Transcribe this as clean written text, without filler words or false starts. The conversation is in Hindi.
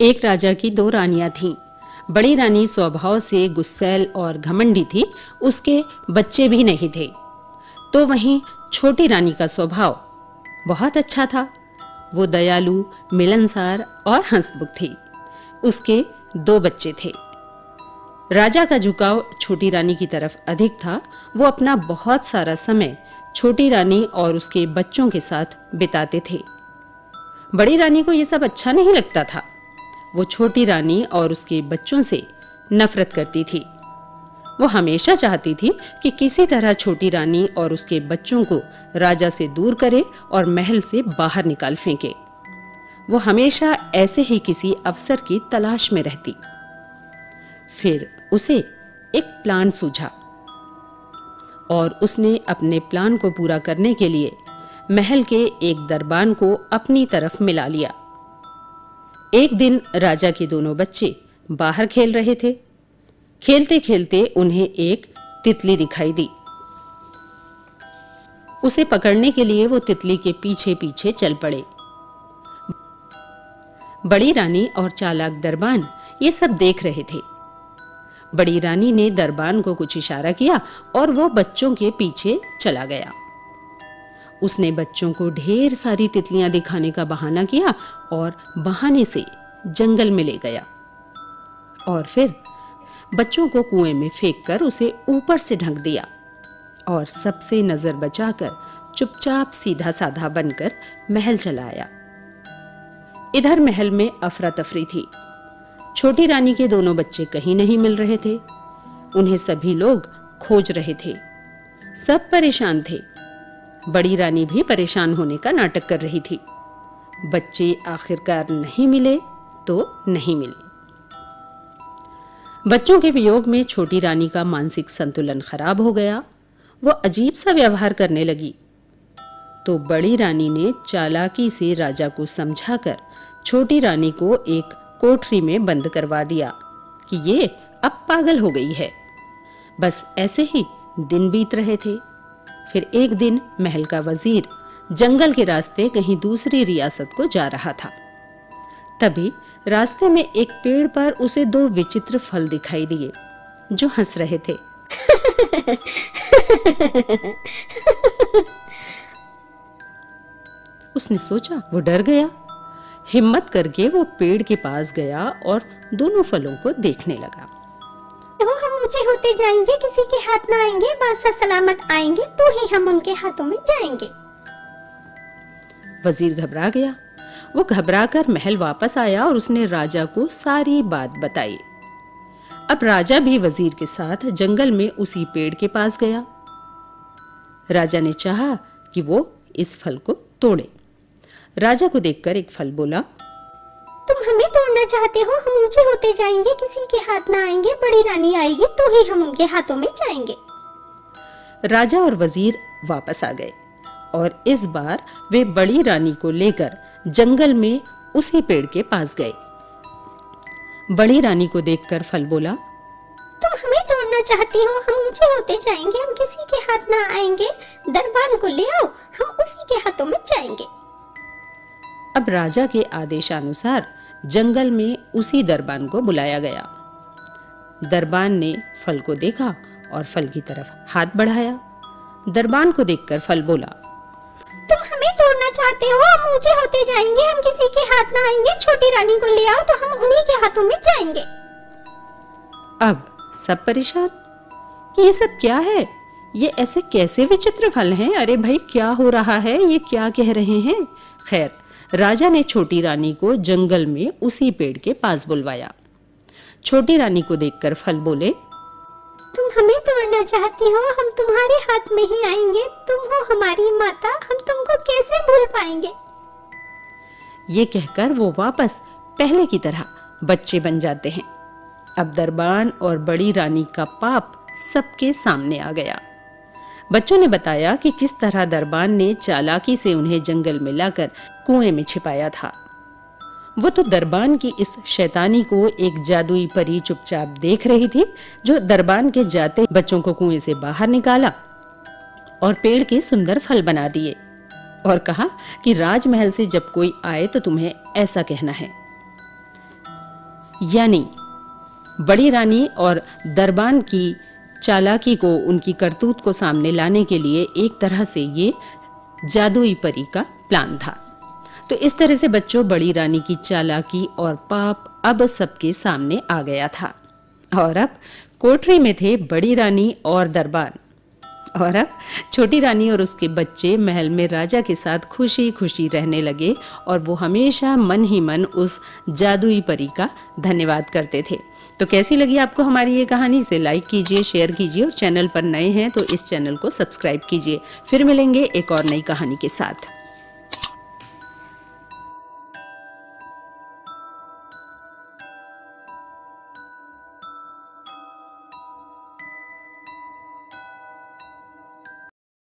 एक राजा की दो रानियां थीं। बड़ी रानी स्वभाव से गुस्सैल और घमंडी थी, उसके बच्चे भी नहीं थे। तो वहीं छोटी रानी का स्वभाव बहुत अच्छा था। वो दयालु, मिलनसार और हंसमुख थी। उसके दो बच्चे थे। राजा का झुकाव छोटी रानी की तरफ अधिक था। वो अपना बहुत सारा समय छोटी रानी और उसके बच्चों के साथ बिताते थे। बड़ी रानी को ये सब अच्छा नहीं लगता था। वो छोटी रानी और उसके बच्चों से नफरत करती थी। वो हमेशा चाहती थी कि किसी तरह छोटी रानी और उसके बच्चों को राजा से दूर करे और महल से बाहर निकाल फेंके। वो हमेशा ऐसे ही किसी अवसर की तलाश में रहती। फिर उसे एक प्लान सूझा और उसने अपने प्लान को पूरा करने के लिए महल के एक दरबान को अपनी तरफ मिला लिया। एक दिन राजा के दोनों बच्चे बाहर खेल रहे थे। खेलते खेलते उन्हें एक तितली दिखाई दी। उसे पकड़ने के लिए वो तितली के पीछे पीछे चल पड़े। बड़ी रानी और चालाक दरबान ये सब देख रहे थे। बड़ी रानी ने दरबान को कुछ इशारा किया और वो बच्चों के पीछे चला गया। उसने बच्चों को ढेर सारी तितलियां दिखाने का बहाना किया और बहाने से जंगल में ले गया और फिर बच्चों को कुएं में फेंककर उसे ऊपर से ढंक दिया और सबसे नजर बचाकर चुपचाप सीधा साधा बनकर महल चला आया। इधर महल में अफरा तफरी थी। छोटी रानी के दोनों बच्चे कहीं नहीं मिल रहे थे। उन्हें सभी लोग खोज रहे थे। सब परेशान थे। बड़ी रानी भी परेशान होने का नाटक कर रही थी। बच्चे आखिरकार नहीं मिले तो नहीं मिले। बच्चों के वियोग में छोटी रानी का मानसिक संतुलन खराब हो गया। वो अजीब सा व्यवहार करने लगी। तो बड़ी रानी ने चालाकी से राजा को समझाकर छोटी रानी को एक कोठरी में बंद करवा दिया कि ये अब पागल हो गई है। बस ऐसे ही दिन बीत रहे थे। फिर एक दिन महल का वजीर जंगल के रास्ते कहीं दूसरी रियासत को जा रहा था। तभी रास्ते में एक पेड़ पर उसे दो विचित्र फल दिखाई दिए जो हंस रहे थे। उसने सोचा, वो डर गया। हिम्मत करके वो पेड़ के पास गया और दोनों फलों को देखने लगा। तो हम ऊंचे होते जाएंगे, किसी के हाथ ना आएंगे, बादशाह सलामत आएंगे तो ही हम उनके हाथों में जाएंगे। वजीर घबरा गया। वो घबराकर महल वापस आया और उसने राजा को सारी बात बताई। अब राजा भी वजीर के साथ जंगल में उसी पेड़ के पास गया। राजा ने चाहा कि वो इस फल को तोड़े। राजा को देखकर एक फल बोला, तुम हमें तोड़ना चाहते हो? हम ऊंचे होते जाएंगे, किसी के हाथ ना आएंगे, बड़ी रानी आएगी तो ही हम उनके हाथों में जाएंगे। राजा और वजीर वापस आ गए और इस बार वे बड़ी रानी को लेकर जंगल में उसी पेड़ के पास गए। बड़ी रानी को देखकर फल बोला, तुम हमें तोड़ना चाहते हो? हम ऊंचे होते जाएंगे, हम किसी के हाथ ना आएंगे, दरबान को ले आओ, हम उसी के हाथों में जाएंगे। अब राजा के आदेशानुसार जंगल में उसी दरबान को बुलाया गया। दरबान ने फल को देखा और फल की तरफ हाथ बढ़ाया। दरबान को देखकर फल बोला, तुम हमें तोड़ना चाहते हो? हम ऊंचे होते जाएंगे, हम किसी के हाथ ना आएंगे, छोटी रानी को ले आओ तो हम उन्हीं के हाथों में जाएंगे। अब सब परेशान कि ये सब क्या है, ये ऐसे कैसे विचित्र फल हैं, अरे भाई क्या हो रहा है, ये क्या कह रहे हैं। खैर, राजा ने छोटी रानी को जंगल में उसी पेड़ के पास बुलवाया। छोटी रानी को देखकर फल बोले, तुम हमें तोड़ना चाहती हो? हम तुम्हारे हाथ में ही आएंगे, तुम हो हमारी माता, हम तुमको कैसे भूल पाएंगे। ये कहकर वो वापस पहले की तरह बच्चे बन जाते हैं। अब दरबान और बड़ी रानी का पाप सबके सामने आ गया। बच्चों ने बताया कि किस तरह दरबान ने चालाकी से उन्हें जंगल में लाकर कुएं में छिपाया था। वो तो दरबान की इस शैतानी को एक जादुई परी चुपचाप देख रही थी जो दरबान के जाते बच्चों को कुएं से बाहर निकाला और पेड़ के सुंदर फल बना दिए और कहा कि राजमहल से जब कोई आए तो तुम्हें ऐसा कहना है। यानी बड़ी रानी और दरबान की चालाकी को, उनकी करतूत को सामने लाने के लिए एक तरह से ये जादुई परी का प्लान था। तो इस तरह से बच्चों बड़ी रानी की चालाकी और पाप अब सबके सामने आ गया था। और अब कोठरी में थे बड़ी रानी और दरबान, और अब छोटी रानी और उसके बच्चे महल में राजा के साथ खुशी खुशी रहने लगे और वो हमेशा मन ही मन उस जादुई परी का धन्यवाद करते थे। तो कैसी लगी आपको हमारी ये कहानी? इसे लाइक कीजिए, शेयर कीजिए और चैनल पर नए हैं तो इस चैनल को सब्सक्राइब कीजिए। फिर मिलेंगे एक और नई कहानी के साथ।